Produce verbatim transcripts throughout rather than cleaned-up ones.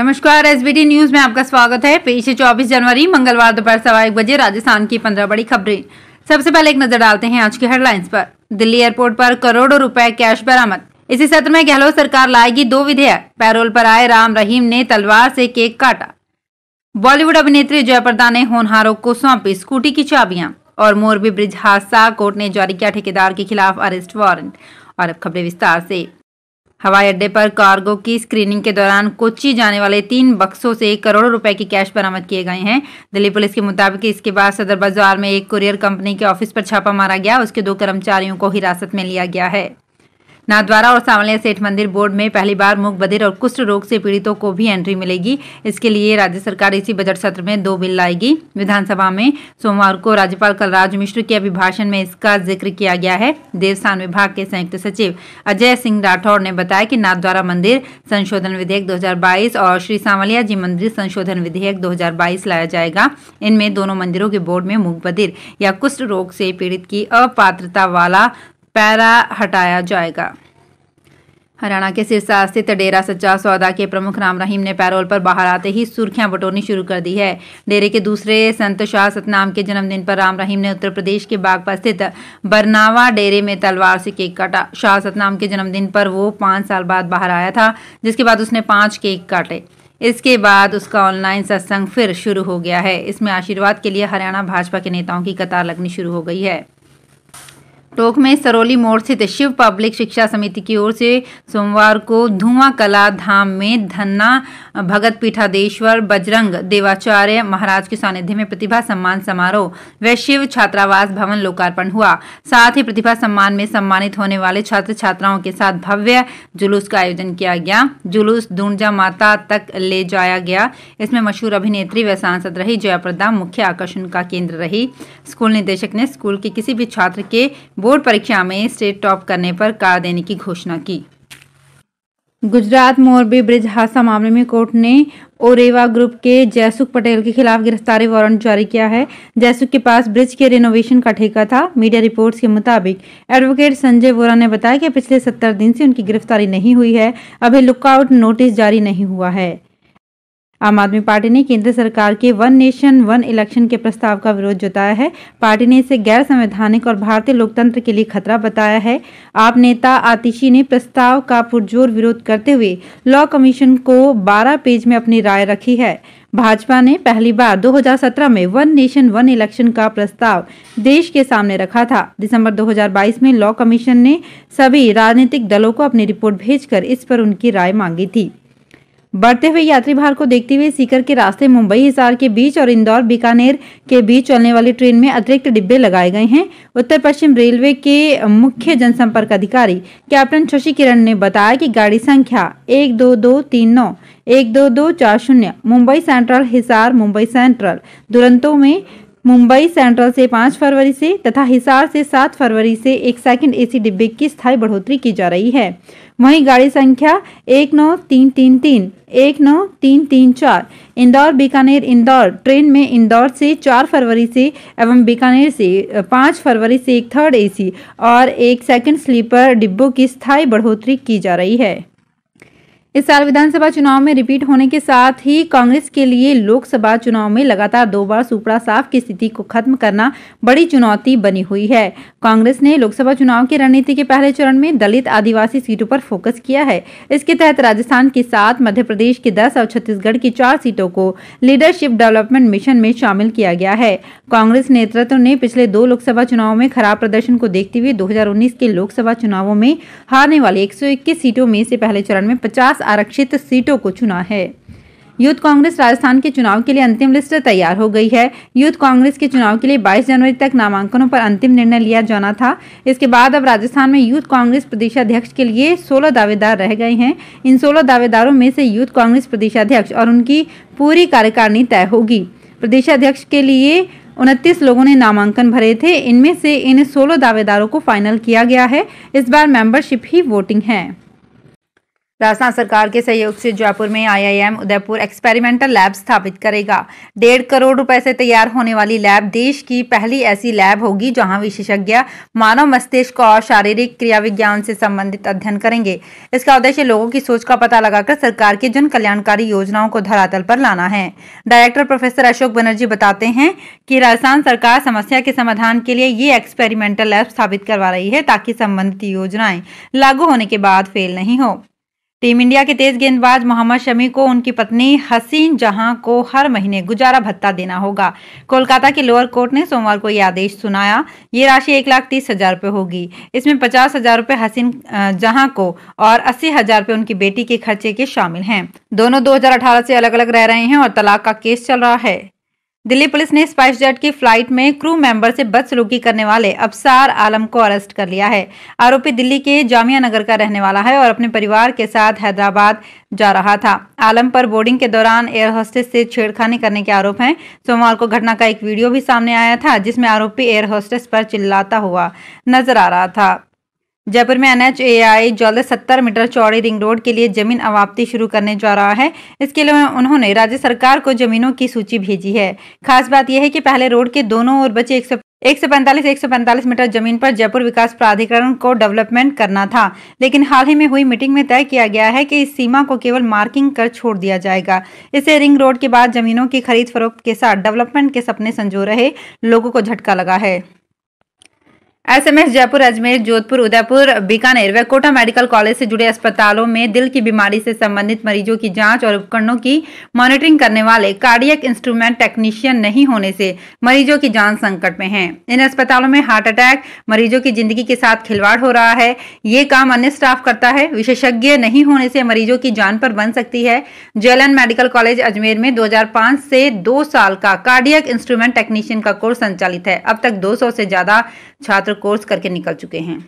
नमस्कार, SBT news में आपका स्वागत है। पेश है चौबीस जनवरी मंगलवार दोपहर सवा एक बजे राजस्थान की पंद्रह बड़ी खबरें। सबसे पहले एक नजर डालते हैं आज की हेडलाइंस पर। दिल्ली एयरपोर्ट पर करोड़ों रुपए कैश बरामद। इसी सत्र में गहलोत सरकार लाएगी दो विधेयक। पैरोल पर आए राम रहीम ने तलवार से केक काटा। बॉलीवुड अभिनेत्री जया प्रदा ने होनहारों को सौंपी स्कूटी की चाबियां। और मोरबी ब्रिज हादसा, कोर्ट ने जारी किया ठेकेदार के खिलाफ अरेस्ट वारंट। और अब खबरें विस्तार से। हवाई अड्डे पर कार्गो की स्क्रीनिंग के दौरान कोची जाने वाले तीन बक्सों से करोड़ों रुपए के कैश बरामद किए गए हैं। दिल्ली पुलिस के मुताबिक इसके बाद सदर बाजार में एक कुरियर कंपनी के ऑफिस पर छापा मारा गया। उसके दो कर्मचारियों को हिरासत में लिया गया है। नादवारा और सांवलिया सेठ मंदिर बोर्ड में पहली बार मूक बधिर और कुष्ठ रोग से पीड़ितों को भी एंट्री मिलेगी। इसके लिए राज्य सरकार इसी बजट सत्र में दो बिल लाएगी। विधानसभा में सोमवार को राज्यपाल कलराज मिश्र के अभिभाषण में इसका जिक्र किया गया है। देवस्थान विभाग के संयुक्त सचिव अजय सिंह राठौर ने बताया कि नादवारा मंदिर संशोधन विधेयक दो हजार बाईस और श्री सांवलिया जी मंदिर संशोधन विधेयक दो हजार बाईस लाया जाएगा। इनमें दोनों मंदिरों के बोर्ड में मूक बधिर या कुष्ठ रोग से पीड़ित की अपात्रता वाला पैरा हटाया जाएगा। हरियाणा के सिरसा स्थित डेरा सच्चा सौदा के प्रमुख राम रहीम ने पैरोल पर बाहर आते ही सुर्खियां बटोरनी शुरू कर दी है। डेरे के दूसरे संत शाह सतनाम के जन्मदिन पर राम रहीम ने उत्तर प्रदेश के बागपत स्थित बरनावा डेरे में तलवार से केक काटा। शाह सतनाम के जन्मदिन पर वो पाँच साल बाद बाहर आया था, जिसके बाद उसने पाँच केक काटे। इसके बाद उसका ऑनलाइन सत्संग फिर शुरू हो गया है। इसमें आशीर्वाद के लिए हरियाणा भाजपा के नेताओं की कतार लगनी शुरू हो गई है। टोंक में सरोली मोड़ स्थित शिव पब्लिक शिक्षा समिति की ओर से सोमवार को धुमा कला धाम में धन्ना भगत पीठाधीश्वर बजरंग देवाचार्य महाराज के सानिध्य में प्रतिभा सम्मान समारोह व शिव छात्रावास भवन लोकार्पण हुआ। साथ ही प्रतिभा सम्मान में सम्मानित होने वाले छात्र छात्राओं के साथ भव्य जुलूस का आयोजन किया गया। जुलूस दुर्जा माता तक ले जाया गया। इसमें मशहूर अभिनेत्री व सांसद रही जया प्रदा मुख्य आकर्षण का केंद्र रही। स्कूल निदेशक ने स्कूल के किसी भी छात्र के बोर्ड परीक्षा में स्टेट टॉप करने पर कार देने की घोषणा की। गुजरात मोरबी ब्रिज हादसा मामले में कोर्ट ने ओरेवा ग्रुप के जयसुख पटेल के खिलाफ गिरफ्तारी वारंट जारी किया है। जयसुख के पास ब्रिज के रिनोवेशन का ठेका था। मीडिया रिपोर्ट्स के मुताबिक एडवोकेट संजय वोरा ने बताया कि पिछले सत्तर दिन से उनकी गिरफ्तारी नहीं हुई है। अभी लुकआउट नोटिस जारी नहीं हुआ है। आम आदमी पार्टी ने केंद्र सरकार के वन नेशन वन इलेक्शन के प्रस्ताव का विरोध जताया है। पार्टी ने इसे गैर संवैधानिक और भारतीय लोकतंत्र के लिए खतरा बताया है। आप नेता आतिशी ने प्रस्ताव का पुरजोर विरोध करते हुए लॉ कमीशन को बारह पेज में अपनी राय रखी है। भाजपा ने पहली बार दो हजार सत्रह में वन नेशन वन इलेक्शन का प्रस्ताव देश के सामने रखा था। दिसंबर दो हजार बाईस में लॉ कमीशन ने सभी राजनीतिक दलों को अपनी रिपोर्ट भेजकर इस पर उनकी राय मांगी थी। बढ़ते हुए यात्री भार को देखते हुए सीकर के रास्ते मुंबई हिसार के बीच और इंदौर बीकानेर के बीच चलने वाली ट्रेन में अतिरिक्त डिब्बे लगाए गए हैं। उत्तर पश्चिम रेलवे के मुख्य जनसंपर्क अधिकारी कैप्टन शशि किरण ने बताया कि गाड़ी संख्या एक दो दो तीन नौ एक दो दो चार शून्य मुंबई सेंट्रल हिसार मुंबई सेंट्रल दुरंतों में मुंबई सेंट्रल से पाँच फरवरी से तथा हिसार से सात फरवरी से एक सेकंड एसी डिब्बे की स्थायी बढ़ोतरी की जा रही है। वहीं गाड़ी संख्या एक नौ तीन तीन तीन एक नौ तीन तीन चार इंदौर बीकानेर इंदौर ट्रेन में इंदौर से चार फरवरी से एवं बीकानेर से पाँच फरवरी से एक थर्ड एसी और एक सेकंड स्लीपर डिब्बों की स्थायी बढ़ोतरी की जा रही है। इस साल विधानसभा चुनाव में रिपीट होने के साथ ही कांग्रेस के लिए लोकसभा चुनाव में लगातार दो बार सुपड़ा साफ की स्थिति को खत्म करना बड़ी चुनौती बनी हुई है। कांग्रेस ने लोकसभा चुनाव की रणनीति के पहले चरण में दलित आदिवासी सीटों पर फोकस किया है। इसके तहत राजस्थान की सात, मध्य प्रदेश की दस और छत्तीसगढ़ की चार सीटों को लीडरशिप डेवलपमेंट मिशन में शामिल किया गया है। कांग्रेस नेतृत्व ने पिछले दो लोकसभा चुनाव में खराब प्रदर्शन को देखते हुए दो हजार उन्नीस के लोकसभा चुनावों में हारने वाली एक सौ इक्कीस सीटों में से पहले चरण में पचास आरक्षित सीटों को चुना है। यूथ कांग्रेस राजस्थान के चुनाव के लिए अंतिम लिस्ट तैयार हो गई है। यूथ कांग्रेस के चुनाव के लिए बाईस जनवरी तक नामांकनों पर अंतिम निर्णय लिया जाना था। इसके बाद अब राजस्थान में यूथ कांग्रेस प्रदेशाध्यक्ष के लिए सोलह दावेदार रह गए हैं। इन सोलह दावेदारों में से यूथ कांग्रेस प्रदेशाध्यक्ष और उनकी पूरी कार्यकारिणी तय होगी। प्रदेशाध्यक्ष के लिए उनतीस लोगों ने नामांकन भरे थे। इनमें से इन सोलह दावेदारों को फाइनल किया गया है। इस बार मेंबरशिप ही वोटिंग है। राजस्थान सरकार के सहयोग से जयपुर में आईआईएम उदयपुर एक्सपेरिमेंटल लैब स्थापित करेगा। डेढ़ करोड़ रुपए से तैयार होने वाली लैब देश की पहली ऐसी लैब होगी जहां विशेषज्ञ मानव मस्तिष्क और शारीरिक क्रिया विज्ञान से संबंधित अध्ययन करेंगे। इसका उद्देश्य लोगों की सोच का पता लगाकर सरकार की जन कल्याणकारी योजनाओं को धरातल पर लाना है। डायरेक्टर प्रोफेसर अशोक बनर्जी बताते हैं कि राजस्थान सरकार समस्या के समाधान के लिए ये एक्सपेरिमेंटल लैब स्थापित करवा रही है ताकि संबंधित योजनाएं लागू होने के बाद फेल नहीं हो। टीम इंडिया के तेज गेंदबाज मोहम्मद शमी को उनकी पत्नी हसीन जहां को हर महीने गुजारा भत्ता देना होगा। कोलकाता के लोअर कोर्ट ने सोमवार को यह आदेश सुनाया। ये राशि एक लाख तीस हजार रुपये होगी। इसमें पचास हजार रुपये हसीन जहां को और अस्सी हजार रुपये उनकी बेटी के खर्चे के शामिल हैं। दोनों दो हजार अठारह से अलग अलग रह रहे हैं और तलाक का केस चल रहा है। दिल्ली पुलिस ने स्पाइस जेट की फ्लाइट में क्रू मेंबर से बदसलूकी करने वाले अफसार आलम को अरेस्ट कर लिया है। आरोपी दिल्ली के जामिया नगर का रहने वाला है और अपने परिवार के साथ हैदराबाद जा रहा था। आलम पर बोर्डिंग के दौरान एयर होस्टेस से छेड़खानी करने के आरोप हैं। सोमवार को घटना का एक वीडियो भी सामने आया था जिसमें आरोपी एयर होस्टेस पर चिल्लाता हुआ नजर आ रहा था। जयपुर में एन एच ए आई जल्द सत्तर मीटर चौड़ी रिंग रोड के लिए जमीन अवाप्ति शुरू करने जा रहा है। इसके लिए उन्होंने राज्य सरकार को जमीनों की सूची भेजी है। खास बात यह है कि पहले रोड के दोनों ओर बचे एक सौ पैंतालीस मीटर जमीन पर जयपुर विकास प्राधिकरण को डेवलपमेंट करना था, लेकिन हाल ही में हुई मीटिंग में तय किया गया है कि इस सीमा को केवल मार्किंग कर छोड़ दिया जाएगा। इससे रिंग रोड के बाद जमीनों की खरीद फरोख्त के साथ डेवलपमेंट के सपने संजो रहे लोगों को झटका लगा है। S M S Jaipur, Ajmer, Jodhpur, Udaipur, Bikaner व कोटा मेडिकल कॉलेज से जुड़े अस्पतालों में दिल की बीमारी से संबंधित मरीजों की जांच और उपकरणों की मॉनिटरिंग करने वाले कार्डियक इंस्ट्रूमेंट टेक्नीशियन नहीं होने से मरीजों की जान संकट में है। इन अस्पतालों में हार्ट अटैक, मरीजों की जिंदगी के साथ खिलवाड़ हो रहा है। ये काम अन्य स्टाफ करता है। विशेषज्ञ नहीं होने से मरीजों की जान पर बन सकती है। जेएलएन मेडिकल कॉलेज अजमेर में दो हजार पांच से दो साल का कार्डियक इंस्ट्रूमेंट टेक्नीशियन का कोर्स संचालित है। अब तक दो सौ से ज्यादा छात्र कोर्स करके निकल चुके हैं।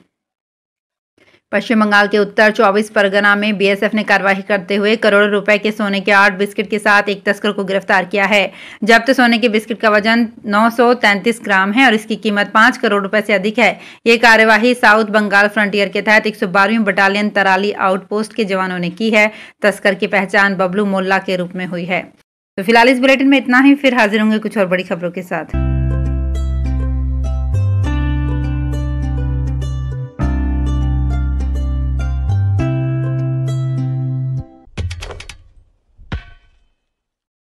पश्चिम बंगाल के उत्तर चौबीस परगना में बी एस एफ ने कार्रवाई करते हुए करोड़ों रुपए के सोने के आठ बिस्किट के साथ एक तस्कर को गिरफ्तार किया है। जब्त सोने के बिस्किट का वजन नौ सौ तैंतीस ग्राम है और इसकी कीमत पाँच करोड़ रुपए से अधिक है। ये कार्यवाही साउथ बंगाल फ्रंटियर के तहत एक सौ बारहवीं बटालियन तराली आउटपोस्ट के जवानों ने की है। तस्कर की पहचान बबलू मोल्ला के रूप में हुई है। तो फिलहाल इस बुलेटिन में इतना ही। फिर हाजिर होंगे कुछ और बड़ी खबरों के साथ।